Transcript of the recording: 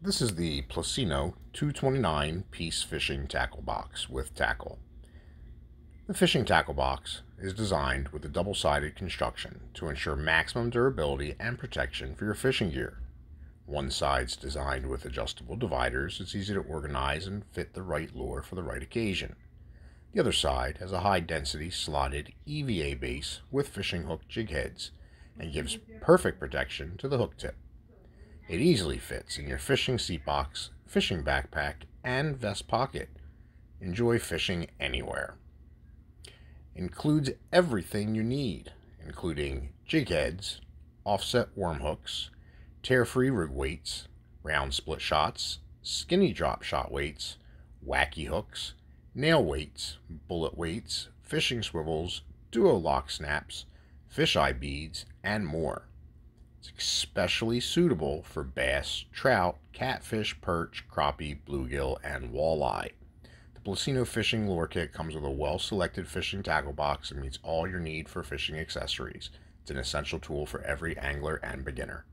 This is the PLUSINNO 229 piece fishing tackle box with tackle. The fishing tackle box is designed with a double-sided construction to ensure maximum durability and protection for your fishing gear. One side's designed with adjustable dividers. It's easy to organize and fit the right lure for the right occasion. The other side has a high-density slotted EVA base with fishing hook jig heads and gives perfect protection to the hook tip. It easily fits in your fishing seat box, fishing backpack, and vest pocket. Enjoy fishing anywhere. Includes everything you need, including jig heads, offset worm hooks, tear-free rig weights, round split shots, skinny drop shot weights, wacky hooks, nail weights, bullet weights, fishing swivels, duo-lock snaps, fisheye beads, and more. It's especially suitable for bass, trout, catfish, perch, crappie, bluegill, and walleye. The PLUSINNO Fishing Lure Kit comes with a well-selected fishing tackle box and meets all your need for fishing accessories. It's an essential tool for every angler and beginner.